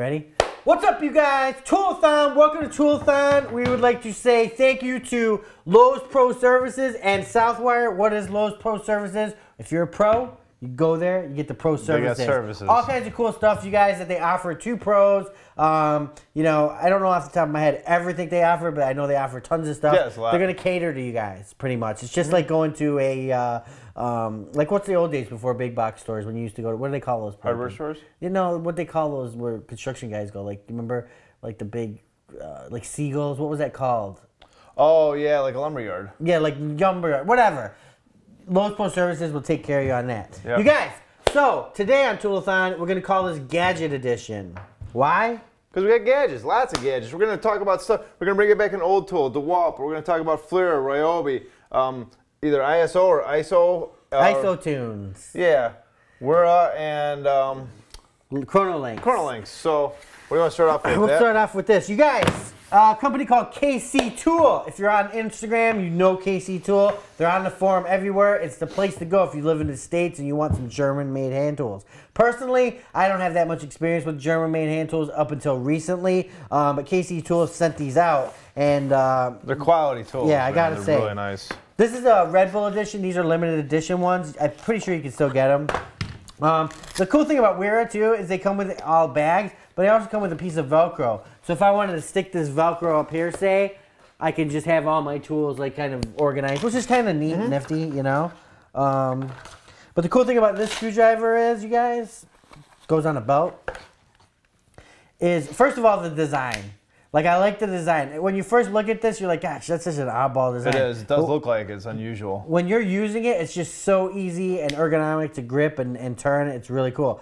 Ready? What's up, you guys? Toolathon. Welcome to Toolathon. We would like to say thank you to Lowe's Pro Services and Southwire. What is Lowe's Pro Services? If you're a pro, you go there, you get the pro services. They got services. All kinds of cool stuff, you guys, that they offer to pros. You know, I don't know off the top of my head everything they offer, but I know they offer tons of stuff. Yeah, it's a lot. They're going to cater to you guys, pretty much. It's just like going to a, like what's the old days before big box stores when you used to go to, what do they call those? Hardware stores? You know, what they call those where construction guys go. Like, you remember, like the big, like Seagulls? What was that called? Oh, yeah, like a lumber yard. Yeah, like lumber, whatever. Lowe's Pro Services will take care of you on that. Yep. You guys, so today on Toolathon, we're going to call this Gadget Edition. Why? Because we got gadgets, lots of gadgets. We're going to talk about stuff. We're going to bring it back an old tool, DeWalt. We're going to talk about FLIR, Ryobi, either ISO or ISO. ISOTunes. Yeah. Wera and Chronolinks. Chronolinks. So we're going to start off with that. We'll start off with this. You guys. A company called KC Tool. If you're on Instagram, you know KC Tool. They're on the forum everywhere. It's the place to go if you live in the States and you want some German-made hand tools. Personally, I don't have that much experience with German-made hand tools up until recently, but KC Tool sent these out. And they're quality tools. Yeah, I gotta say, they're really nice. This is a Red Bull edition. These are limited edition ones. I'm pretty sure you can still get them. The cool thing about Wera, too, is they come with all bags, but they also come with a piece of Velcro. So if I wanted to stick this Velcro up here, say, I can just have all my tools, like, kind of organized, which is kind of neat and nifty, you know? But the cool thing about this screwdriver is, you guys, goes on a belt, is, first of all, the design. Like, I like the design. When you first look at this, you're like, gosh, that's just an oddball design. It is. It does look like it's unusual. When you're using it, it's just so easy and ergonomic to grip and turn. It's really cool.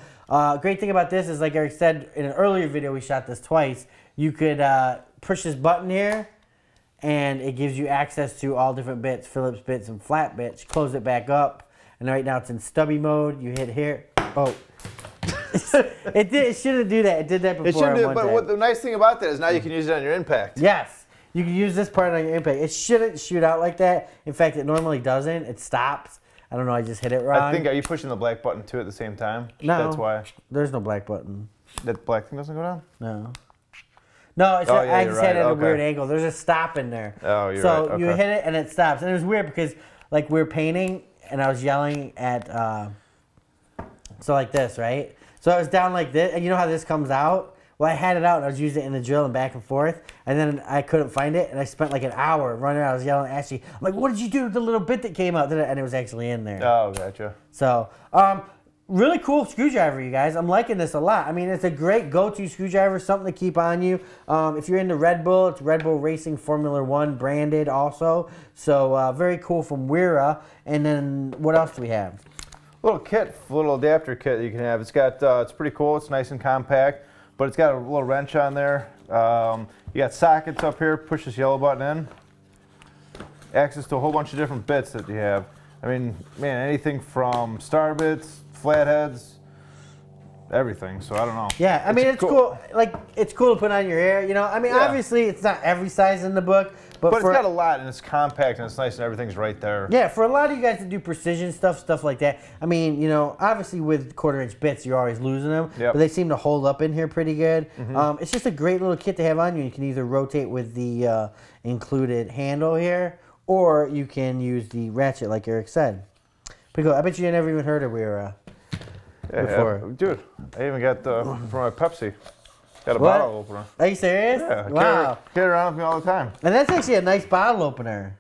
Great thing about this is, like Eric said in an earlier video, we shot this twice, you could push this button here, and it gives you access to all different bits, Phillips bits and flat bits. Close it back up, and right now it's in stubby mode. You hit here. Oh. It shouldn't do that. It did that before. It do it, but what the nice thing about that is now you can use it on your impact. Yes. You can use this part on your impact. It shouldn't shoot out like that. In fact, it normally doesn't. It stops. I don't know. I just hit it wrong. I think, are you pushing the black button too at the same time? No. That's why. There's no black button. That black thing doesn't go down? No. No, it's I just had it at a weird angle. There's a stop in there. Oh, you're right. So you hit it and it stops. And it was weird because, like, we were painting and I was yelling at, so like this, right? So I was down like this, and you know how this comes out? Well, I had it out, and I was using it in the drill and back and forth, and then I couldn't find it, and I spent like an hour running around. I was yelling at Ashley, I'm like, what did you do with the little bit that came out? And it was actually in there. Oh, gotcha. So, really cool screwdriver, you guys. I'm liking this a lot. I mean, it's a great go-to screwdriver, something to keep on you. If you're into Red Bull, it's Red Bull Racing Formula 1 branded also. So, very cool from Wera. And then what else do we have? Little kit, little adapter kit that you can have. It's got, it's pretty cool. It's nice and compact, but it's got a little wrench on there. You got sockets up here. Push this yellow button in. Access to a whole bunch of different bits that you have. I mean, man, anything from star bits, flatheads, everything. So I don't know. Yeah, I mean, it's cool. Like, it's cool to put on your hair. You know, I mean, obviously, it's not every size in the book. But it's got a lot, and it's compact, and it's nice, and everything's right there. Yeah, for a lot of you guys to do precision stuff like that, I mean, you know, obviously with quarter-inch bits, you're always losing them, but they seem to hold up in here pretty good. It's just a great little kit to have on you. You can either rotate with the included handle here, or you can use the ratchet, like Eric said. Pretty cool. I bet you never even heard of Wera before. Yeah, dude, I even got the from my Pepsi. Got a bottle opener. Are you serious? Yeah. Wow. Carry it around with me all the time. And that's actually a nice bottle opener.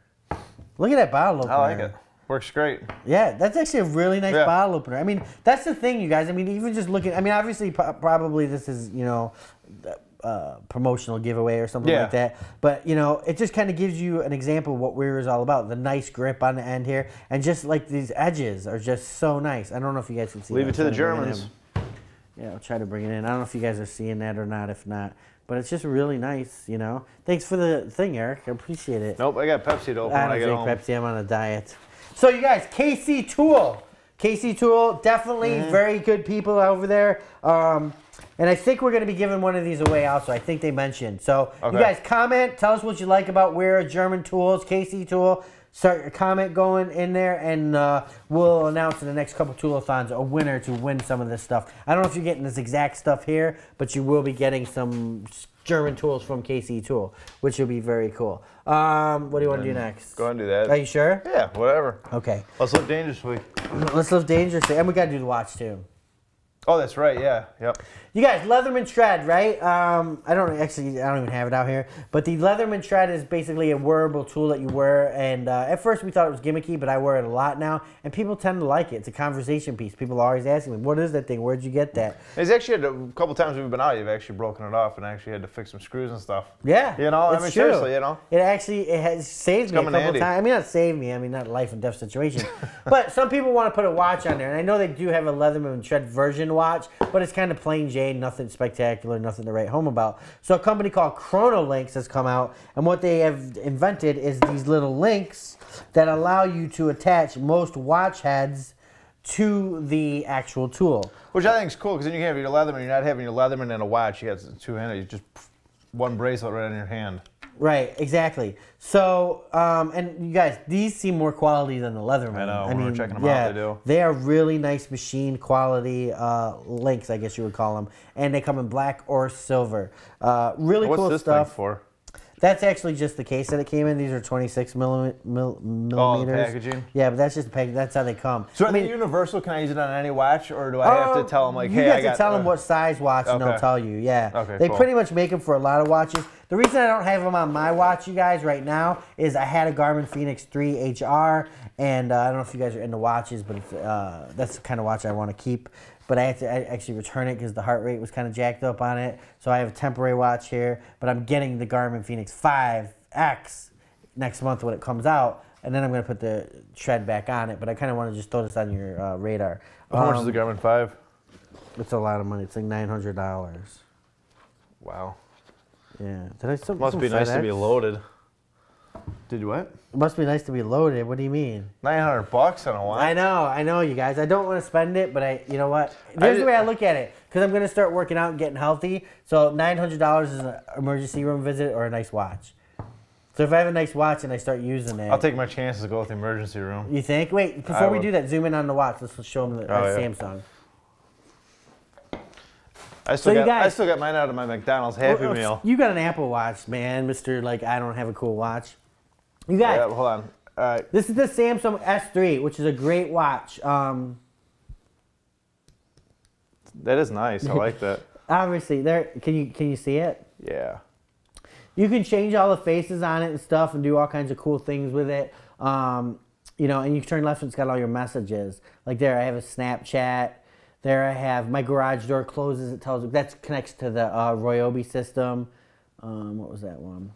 Look at that bottle opener. I like it. Works great. Yeah, that's actually a really nice bottle opener. I mean, that's the thing, you guys. I mean, even just looking. I mean, obviously, probably this is, you know, promotional giveaway or something like that. But, you know, it just kind of gives you an example of what Wera is all about. The nice grip on the end here. And just, like, these edges are just so nice. I don't know if you guys can see that. Leave it to the Germans. Yeah, I'll try to bring it in. I don't know if you guys are seeing that or not, if not. But it's just really nice, you know. Thanks for the thing, Eric. I appreciate it. Nope, I got Pepsi to open when I get home. I don't drink Pepsi. I'm on a diet. So, you guys, KC Tool. KC Tool, definitely very good people over there. And I think we're going to be giving one of these away also. I think they mentioned. So, you guys, comment. Tell us what you like about Wera, German tools, KC Tool. start your comment going in there, and we'll announce in the next couple Toolathons a winner to win some of this stuff. I don't know if you're getting this exact stuff here, but you will be getting some German tools from KC Tool, which will be very cool. What do you want to do next? Go ahead and do that. Are you sure? Yeah, whatever. Okay. Let's live dangerously. Let's live dangerously. And we got to do the watch, too. Oh, that's right. Yeah. Yep. You guys, Leatherman Tread, right? I don't even have it out here. But the Leatherman Tread is basically a wearable tool that you wear. And at first we thought it was gimmicky, but I wear it a lot now. And people tend to like it. It's a conversation piece. People are always asking me, what is that thing? Where'd you get that? It's actually a couple times we've been out, you've actually broken it off and actually had to fix some screws and stuff. Yeah. You know, I mean, true. Seriously, you know. It actually has saved me a couple times. I mean, not saved me. I mean, not life and death situation. But some people want to put a watch on there. And I know they do have a Leatherman Tread version watch, but it's kind of plain Jane. Nothing spectacular, nothing to write home about. So a company called Chronolinks has come out, and what they have invented is these little links that allow you to attach most watch heads to the actual tool. Which I think is cool, because then you can have your Leatherman, you're not having your Leatherman and a watch, you have two-handed, you just one bracelet right on your hand. Right, exactly. So, and you guys, these seem more quality than the Leatherman. I know, I mean, we're checking them out, they do. They are really nice machine quality links, I guess you would call them. And they come in black or silver. Really cool stuff. What's this thing for? That's actually just the case that it came in. These are 26 millimeters. Oh, packaging? Yeah, but that's just the packaging. That's how they come. So I mean, universal, can I use it on any watch, or do I have to tell them, like, hey, I got... You have to tell them what size watch, and they'll tell you, yeah. Okay, they pretty much make them for a lot of watches. The reason I don't have them on my watch, you guys, right now, is I had a Garmin Fenix 3 HR, and I don't know if you guys are into watches, but it's, that's the kind of watch I want to keep. But I had to actually return it because the heart rate was kind of jacked up on it. So I have a temporary watch here, but I'm getting the Garmin Fenix 5X next month when it comes out, and then I'm going to put the tread back on it. But I kind of want to just throw this on your radar. How much is the Garmin 5? It's a lot of money. It's like $900. Wow. Yeah. Must be nice to be loaded. Did what? It must be nice to be loaded. What do you mean? $900 on a watch. I know, you guys. I don't want to spend it, but you know what? Here's the way I look at it, because I'm going to start working out and getting healthy. So $900 is an emergency room visit or a nice watch. So if I have a nice watch and I start using it, I'll take my chances to go with the emergency room. You think? Wait, before we do that, zoom in on the watch. Let's show them the Samsung. I still got mine out of my McDonald's Happy Meal. You got an Apple Watch, man, Mr. Like, I don't have a cool watch. You guys, hold on. All right. This is the Samsung S3, which is a great watch. That is nice. I like that. Obviously, there. Can you see it? Yeah. You can change all the faces on it and stuff, and do all kinds of cool things with it. You know, and you turn left, and it's got all your messages. Like there, I have a Snapchat. There, I have my garage door closes. It tells me that connects to the Ryobi system. What was that one?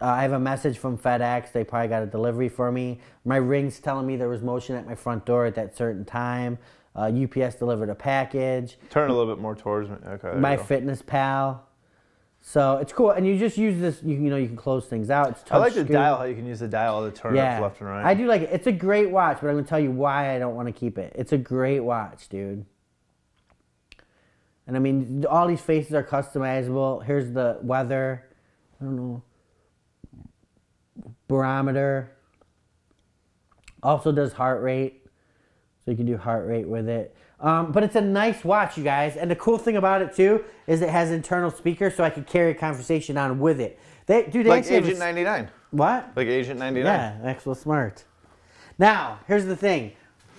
I have a message from FedEx. They probably got a delivery for me. My ring's telling me there was motion at my front door at that certain time. UPS delivered a package. Turn a little bit more towards me. Okay. My Fitness Pal. So it's cool, and you just use this. You can close things out. It's touch I like the dial. How you can use the dial to turn it left and right. I do like it. It's a great watch, but I'm gonna tell you why I don't want to keep it. It's a great watch, dude. And I mean, all these faces are customizable. Here's the weather. I don't know. Barometer. Also does heart rate, so you can do heart rate with it. But it's a nice watch, you guys. And the cool thing about it too is it has internal speakers, so I can carry a conversation on with it. They like Agent 99. What? Like Agent 99. Yeah, actual smart. Now, here's the thing.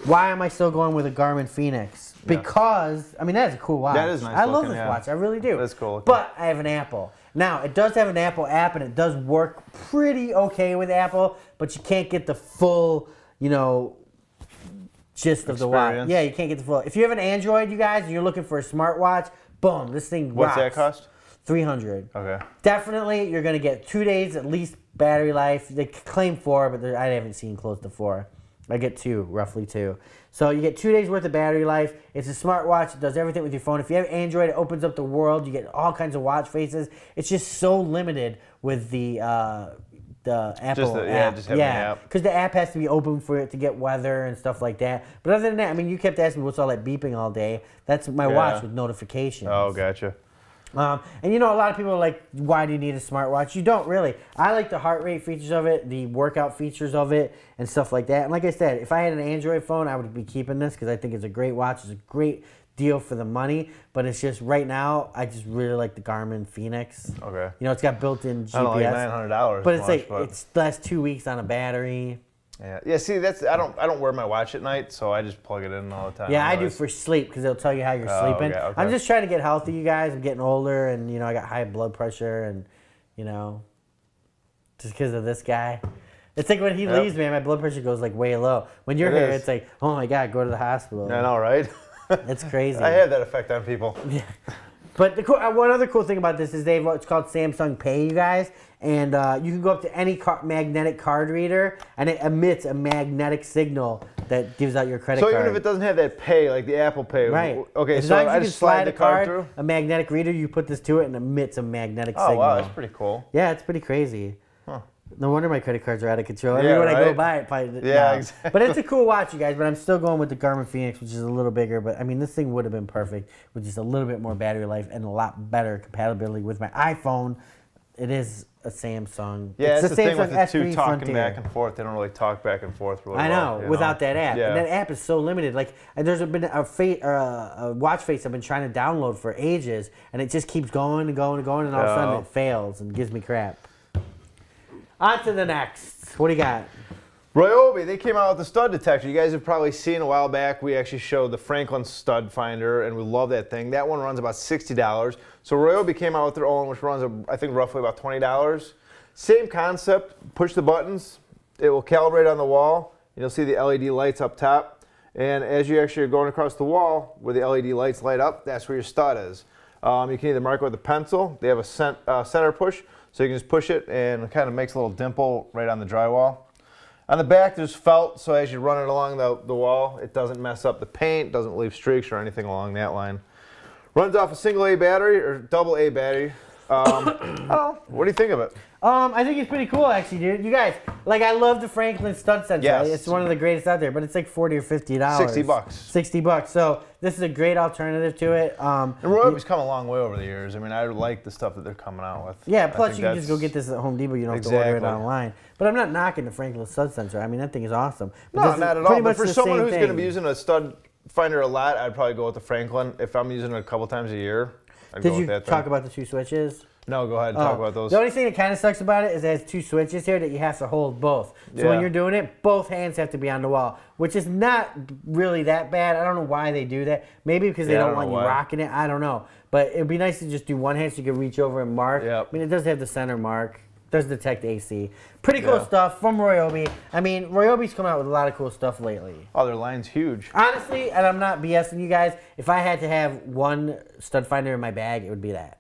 Why am I still going with a Garmin Fenix? Because I mean, that is a cool watch. That is nice. I love this watch. I really do. That's cool. But I have an Apple. Now, it does have an Apple app, and it does work pretty okay with Apple, but you can't get the full, you know, gist of the watch. Yeah, you can't get the full. If you have an Android, you guys, and you're looking for a smartwatch, boom, this thing rocks. What's that cost? $300. Okay. Definitely, you're going to get 2 days at least battery life. They claim 4, but I haven't seen close to 4. I get 2, roughly 2. So you get 2 days worth of battery life. It's a smartwatch. It does everything with your phone. If you have Android, it opens up the world. You get all kinds of watch faces. It's just so limited with the Apple app. Yeah, just having the app. Because the app has to be open for it to get weather and stuff like that. But other than that, I mean, you kept asking me what's all that beeping all day. That's my watch with notifications. Oh, gotcha. And you know, a lot of people are like, why do you need a smartwatch? You don't really. I like the heart rate features of it, the workout features of it, and stuff like that. And like I said, if I had an Android phone, I would be keeping this because I think it's a great watch. It's a great deal for the money, but it's just right now, I just really like the Garmin Fenix. Okay. You know, it's got built-in GPS. I don't like $900. But it's much, like, but it's lasts 2 weeks on a battery. Yeah. Yeah. See, that's I don't wear my watch at night, so I just plug it in all the time. Yeah, I do for sleep because it'll tell you how you're sleeping. Okay, okay. I'm just trying to get healthy, you guys. I'm getting older, and you know I got high blood pressure, and you know, just because of this guy, it's like when he leaves, man, my blood pressure goes like way low. When you're here, it's like, oh my god, go to the hospital. I know, right? It's crazy. I have that effect on people. Yeah. But the cool, one other cool thing about this is it's called Samsung Pay, you guys. And you can go up to any magnetic card reader, and it emits a magnetic signal that gives out your credit card. So even if it doesn't have that pay, like the Apple Pay. Right. Okay, as so long as I just slide the card through? A magnetic reader, you put this to it, and it emits a magnetic signal. Oh, wow, that's pretty cool. Yeah, it's pretty crazy. Huh. No wonder my credit cards are out of control. Yeah, I mean, when I go buy it, probably exactly. But it's a cool watch, you guys. But I'm still going with the Garmin Fenix, which is a little bigger. But I mean, this thing would have been perfect with just a little bit more battery life and a lot better compatibility with my iPhone. It is a Samsung. Yeah, it's the Samsung thing with the S3 two talking Frontier. Back and forth. They don't really talk back and forth really well. I know, without that app. Yeah. And that app is so limited. Like, there's been a watch face I've been trying to download for ages, and it just keeps going and going and going, and all of a sudden it fails and gives me crap. On to the next. What do you got? Ryobi, they came out with the stud detector. You guys have probably seen a while back, we actually showed the Franklin Stud Finder, and we love that thing. That one runs about $60. So Ryobi came out with their own, which runs, I think, roughly about $20. Same concept, push the buttons, it will calibrate on the wall, and you'll see the LED lights up top. And as you actually are going across the wall, where the LED lights light up, that's where your stud is. You can either mark it with a pencil, they have a center push, so you can just push it, and it kind of makes a little dimple right on the drywall. On the back, there's felt, so as you run it along the wall, it doesn't mess up the paint, doesn't leave streaks or anything along that line. Runs off a single A battery or double A battery. Oh, what do you think of it? I think it's pretty cool, actually, dude. You guys, like, I love the Franklin Stud Sensor. Yes. It's one of the greatest out there, but it's like $40 or $50. 60 bucks. 60 bucks. So this is a great alternative to it. And Ryobi's come a long way over the years. I mean, I like the stuff that they're coming out with. Yeah. Plus, you can just go get this at Home Depot. You don't have to order it online. But I'm not knocking the Franklin Stud Sensor. I mean, that thing is awesome. But no, not at all. But for someone who's going to be using a stud finder a lot, I'd probably go with the Franklin. If I'm using it a couple times a year, I'd go with that thing. Did you talk about the two switches? No, go ahead and talk about those. The only thing that kind of sucks about it is it has two switches here that you have to hold both. So when you're doing it, both hands have to be on the wall, which is not really that bad. I don't know why they do that. Maybe because they don't want you rocking it. I don't know. But it would be nice to just do one hand so you can reach over and mark. Yep. I mean, it does have the center mark. It does detect AC. Pretty cool stuff from Ryobi. I mean, Ryobi's come out with a lot of cool stuff lately. Oh, their line's huge. Honestly, and I'm not BSing you guys, if I had to have one stud finder in my bag, it would be that.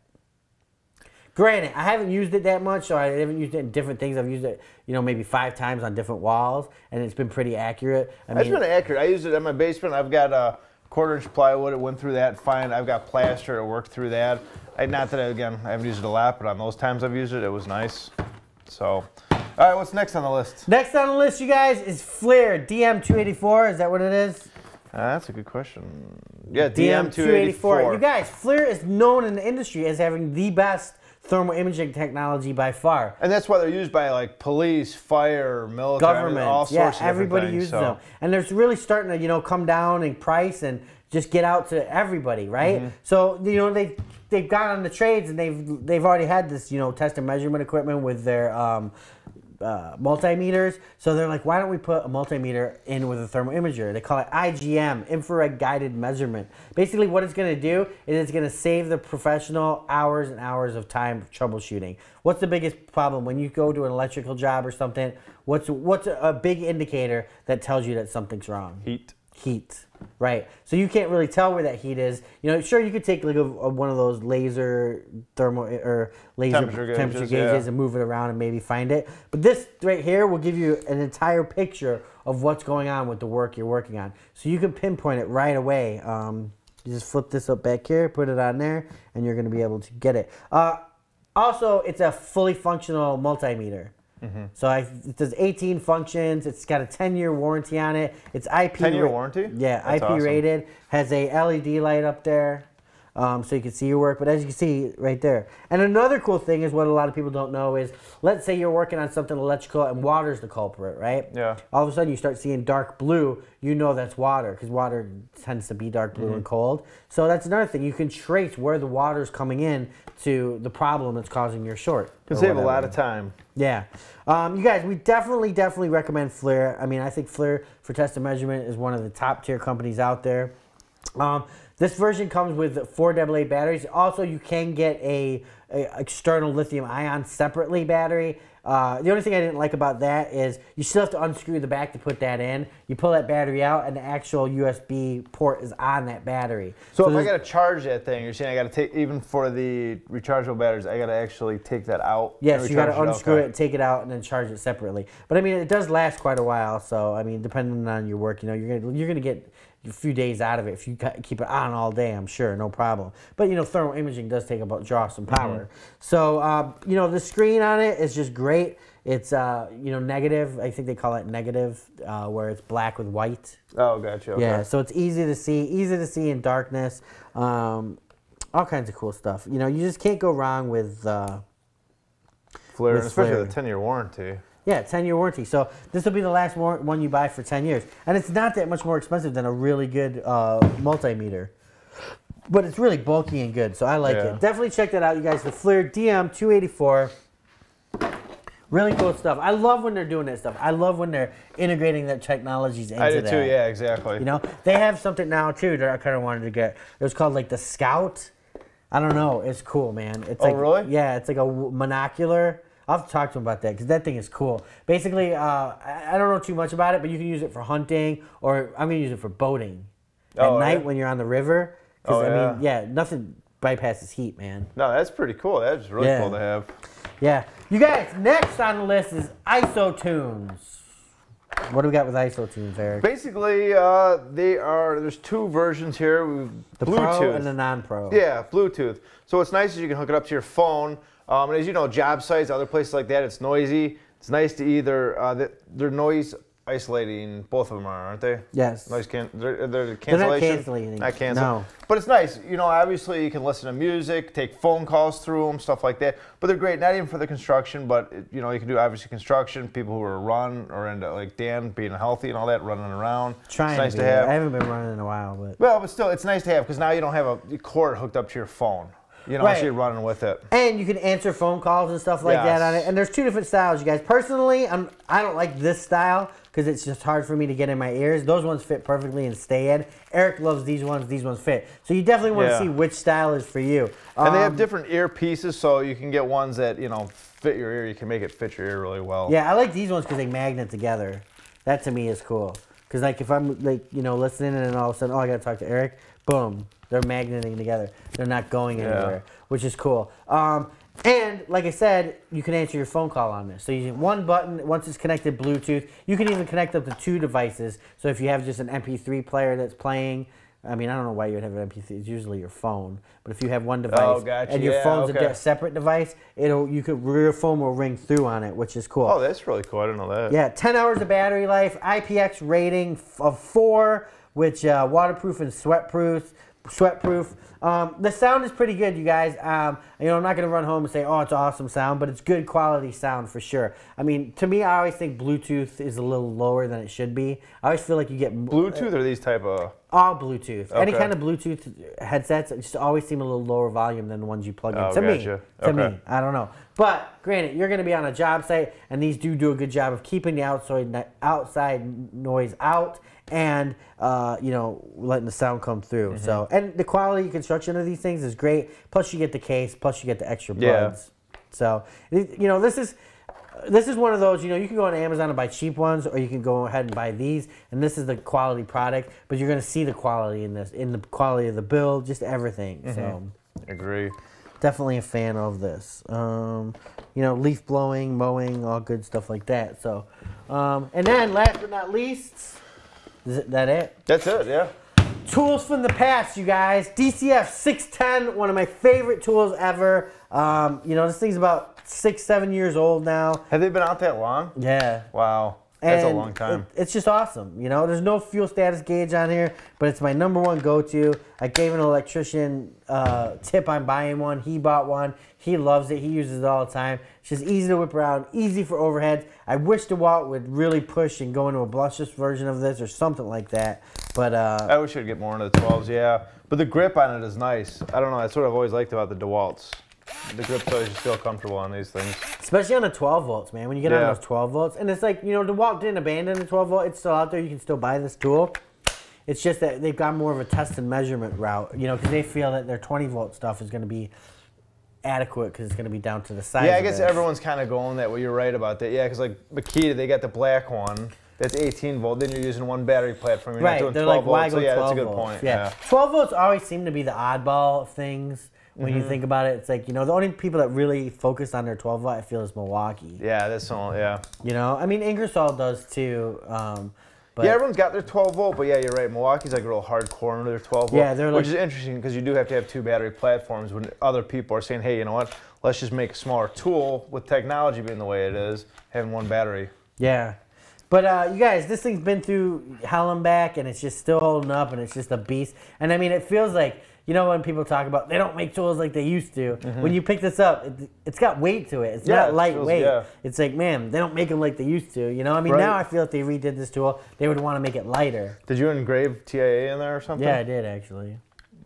Granted, I haven't used it that much, so I haven't used it in different things. I've used it, you know, maybe 5 times on different walls, and it's been pretty accurate. I mean, it's been accurate. I used it in my basement. I've got a quarter-inch plywood. It went through that fine. I've got plaster. It worked through that. I haven't used it a lot, but on those times I've used it, it was nice. So, all right, what's next on the list? Next on the list, you guys, is FLIR DM-284. Is that what it is? That's a good question. Yeah, DM-284. You guys, FLIR is known in the industry as having the best thermal imaging technology by far. And that's why they're used by like police, fire, military, government, all sorts of everybody uses them. And they're really starting to, you know, come down in price and just get out to everybody, right? Mm-hmm. So, you know, they've gone on the trades and they've already had this, you know, test and measurement equipment with their multimeters. So they're like, why don't we put a multimeter in with a thermal imager? They call it IGM, infrared guided measurement. Basically what it's going to do is it's going to save the professional hours and hours of time troubleshooting. What's the biggest problem when you go to an electrical job or something? What's a big indicator that tells you that something's wrong? Heat. Heat, right? So you can't really tell where that heat is. You know, sure, you could take like one of those laser thermal or laser temperature gauges and move it around and maybe find it. But this right here will give you an entire picture of what's going on with the work you're working on. So you can pinpoint it right away. You just flip this up back here, put it on there, and you're going to be able to get it. Also, it's a fully functional multimeter. Mm-hmm. So it does 18 functions. It's got a 10-year warranty on it. It's IP. 10-year warranty? Yeah, that's IP rated. Has a LED light up there. so you can see your work. But as you can see right there. And another cool thing is what a lot of people don't know is, let's say you're working on something electrical and water's the culprit, right? Yeah. All of a sudden you start seeing dark blue, you know that's water, because water tends to be dark blue and cold. So that's another thing. You can trace where the water's coming in to the problem that's causing your short. Because they have a lot of time. Yeah. You guys, we definitely recommend FLIR. I mean, I think FLIR for test and measurement is one of the top tier companies out there. This version comes with 4 AA batteries. Also, you can get a external lithium-ion separately battery. The only thing I didn't like about that is you still have to unscrew the back to put that in. You pull that battery out, and the actual USB port is on that battery. So if I gotta charge that thing, you're saying I gotta take, even for the rechargeable batteries, I gotta actually take that out? Yes, you gotta unscrew it, take it out, and then charge it separately. But I mean, it does last quite a while. So I mean, depending on your work, you know, you're gonna get a few days out of it if you keep it on all day. I'm sure, no problem. But you know, thermal imaging does draw some power. So you know, the screen on it is just great. It's you know, negative. I think they call it negative, where it's black with white. Oh, gotcha. Okay. Yeah, so it's easy to see in darkness. All kinds of cool stuff. You know, you just can't go wrong with FLIR, especially the 10-year warranty. Yeah, 10-year warranty. So this will be the last one you buy for 10 years. And it's not that much more expensive than a really good multimeter. But it's really bulky and good, so I like it. Definitely check that out, you guys. The FLIR DM-284. Really cool stuff. I love when they're doing that stuff. I love when they're integrating that technologies into that. I do too, yeah, exactly. You know, they have something now too that I kind of wanted to get. It was called like the Scout. I don't know. It's cool, man. It's like, really? Yeah, it's like a monocular. I'll have to talk to him about that because that thing is cool. Basically, I don't know too much about it, but you can use it for hunting, or I'm going to use it for boating at night when you're on the river. Because, I mean, yeah, nothing bypasses heat, man. No, that's pretty cool. That's really cool to have. Yeah. You guys, next on the list is ISOTunes. What do we got with ISOTunes, Eric? Basically, there's two versions here. The Bluetooth. Pro and the non-pro. Yeah, Bluetooth. So what's nice is you can hook it up to your phone. And as you know, job sites, other places like that, it's noisy. It's nice to either, they're noise isolating, both of them are, aren't they? Yes. Noise they're cancellation. They're not canceling. Not cancel. No. But it's nice. You know, obviously you can listen to music, take phone calls through them, stuff like that. But they're great, not even for the construction, but you know, you can do obviously construction, people who are into like Dan being healthy and all that, running around. Trying it's nice to have. I haven't been running in a while, but. Well, but still, it's nice to have because now you don't have a cord hooked up to your phone. You know, actually running with it. And you can answer phone calls and stuff like that on it. And there's two different styles, you guys. Personally, I don't like this style because it's just hard for me to get in my ears. Those ones fit perfectly and stay in. Eric loves these ones. These ones fit. So you definitely want to see which style is for you. And they have different earpieces, so you can get ones that, you know, fit your ear. You can make it fit your ear really well. Yeah, I like these ones because they magnet together. That, to me, is cool. Because, like, if I'm, like, you know, listening and all of a sudden, oh, I got to talk to Eric, boom. They're magneting together. They're not going anywhere, which is cool. And like I said, you can answer your phone call on this. So using one button, once it's connected Bluetooth, you can even connect up to two devices. So if you have just an MP3 player that's playing, I mean, I don't know why you would have an MP3. It's usually your phone. But if you have one device and your phone's a separate device, your phone will ring through on it, which is cool. Oh, that's really cool. I didn't know that. Yeah, 10 hours of battery life, IPX rating of 4, which waterproof and sweatproof. The sound is pretty good, you guys. You know, I'm not going to run home and say, oh, it's awesome sound, but it's good quality sound for sure. I mean, to me, I always think Bluetooth is a little lower than it should be. I always feel like you get... Bluetooth or these type of... All Bluetooth. Okay. Any kind of Bluetooth headsets just always seem a little lower volume than the ones you plug in. To me. I don't know. But granted, you're going to be on a job site, and these do a good job of keeping the outside noise out and, you know, letting the sound come through. So, and the quality construction of these things is great. Plus, you get the case. Plus, you get the extra plugs. So, you know, this is one of those, you know, you can go on Amazon and buy cheap ones, or you can go ahead and buy these, and this is the quality product, but you're going to see the quality in this, in the quality of the build, just everything. So agree. Definitely a fan of this. You know, leaf blowing, mowing, all good stuff like that. So, and then last but not least, is that it? That's it, yeah. Tools from the past, you guys. DCF 610, one of my favorite tools ever. You know, this thing's about 6, 7 years old now. Have they been out that long? Yeah. Wow. That's a long time. It's just awesome. You know, there's no fuel status gauge on here, but it's my number one go-to. I gave an electrician tip on buying one. He bought one. He loves it. He uses it all the time. It's just easy to whip around, easy for overheads. I wish DeWalt would really push and go into a brushless version of this or something like that. But I wish I'd get more into the 12s, yeah. But the grip on it is nice. I don't know. That's what I've always liked about the DeWalts. The grip's always feel comfortable on these things. Especially on the 12 volts, man. When you get on those 12 volts. And it's like, you know, DeWalt didn't abandon the 12 volt. It's still out there. You can still buy this tool. It's just that they've got more of a test and measurement route, you know, because they feel that their 20 volt stuff is going to be adequate because it's going to be down to the size. Yeah, I guess everyone's kind of going that way. You're right about that. Yeah, because like Makita, they got the black one. That's 18 volt. Then you're using one battery platform. You're not doing 12 volts. So yeah, that's a good point. Yeah. 12 volts always seem to be the oddball of things. When you think about it, it's like, you know, the only people that really focus on their 12 volt, I feel, is Milwaukee. Yeah, that's all, yeah. You know, I mean, Ingersoll does too. But yeah, everyone's got their 12 volt, but yeah, you're right. Milwaukee's like real hardcore into their 12 volt, yeah, they're like, which is interesting because you do have to have two battery platforms when other people are saying, hey, you know what, let's just make a smaller tool with technology being the way it is, having one battery. Yeah. But you guys, this thing's been through hell and back, and it's just still holding up, and it's just a beast. And I mean, it feels like, you know, when people talk about they don't make tools like they used to, when you pick this up, it's got weight to it. It's not lightweight. It's like, man, they don't make them like they used to. You know, I mean, now I feel if they redid this tool, they would want to make it lighter. Did you engrave TIA in there or something? Yeah, I did actually.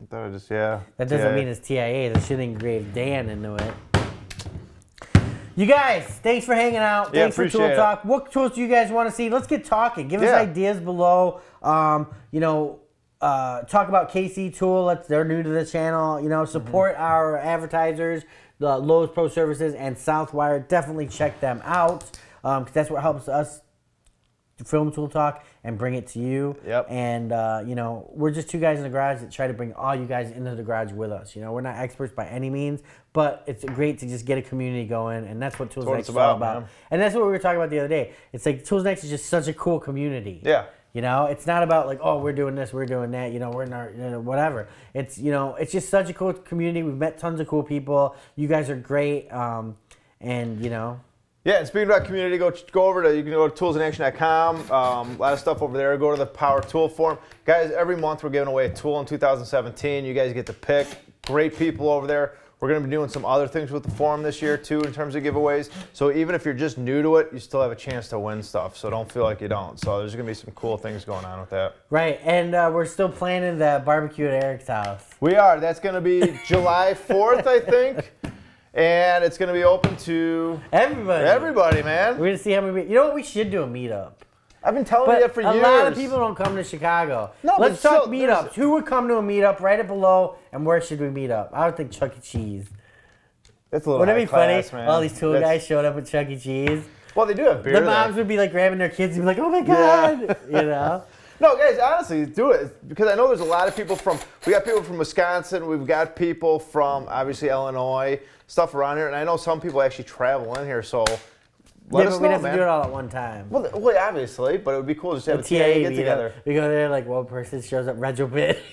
I thought it just, that doesn't mean it's TIA. They should engrave Dan into it. You guys, thanks for hanging out. Thanks for Tool Talk. What tools do you guys want to see? Let's get talking. Give us ideas below. You know, talk about KC Tool. They're new to the channel. You know, support our advertisers, the Lowe's Pro Services and Southwire. Definitely check them out because that's what helps us film Tool Talk and bring it to you. And you know, we're just two guys in the garage that try to bring all you guys into the garage with us. You know, we're not experts by any means, but it's great to just get a community going, and that's what Tools Next is all about. And that's what we were talking about the other day. It's like Tools Next is just such a cool community. Yeah. You know, it's not about like, oh, we're doing this, we're doing that, you know, we're in our, you know, whatever. It's, you know, it's just such a cool community. We've met tons of cool people. You guys are great. And, you know. Yeah, and speaking about community, go over to, you can go to toolsinaction.com. A lot of stuff over there. Go to the Power Tool Forum. Guys, every month we're giving away a tool in 2017. You guys get to pick. Great people over there. We're going to be doing some other things with the forum this year, too, in terms of giveaways. So even if you're just new to it, you still have a chance to win stuff. So don't feel like you don't. So there's going to be some cool things going on with that. Right. And we're still planning the barbecue at Eric's house. We are. That's going to be July 4th, I think. And it's going to be open to... everybody. Everybody, man. We're going to see how many... You know what? We should do a meetup. I've been telling you that for years. A lot of people don't come to Chicago. No, let's talk meetups. Who would come to a meetup? Write it below. And where should we meet up? I would think Chuck E. Cheese. That's a little high class, man. All these tool guys showed up at Chuck E. Cheese. Well, they do have beer. The moms would be like grabbing their kids and be like, "Oh my god!" Yeah. You know. No, guys, honestly, do it because I know there's a lot of people from. We got people from Wisconsin. We've got people from obviously Illinois, stuff around here, and I know some people actually travel in here. So. Let us know, man. We have to do it all at one time. Well, obviously, but it would be cool just to have a TIA get together. We go there, like one person shows up, Retro Bit.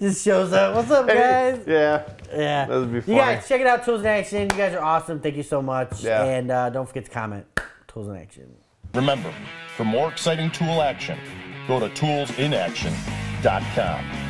Just shows up. What's up, guys? Yeah. Yeah. That would be fun. You guys, check it out, Tools in Action. You guys are awesome. Thank you so much. Yeah. And don't forget to comment, Tools in Action. Remember, for more exciting tool action, go to toolsinaction.com.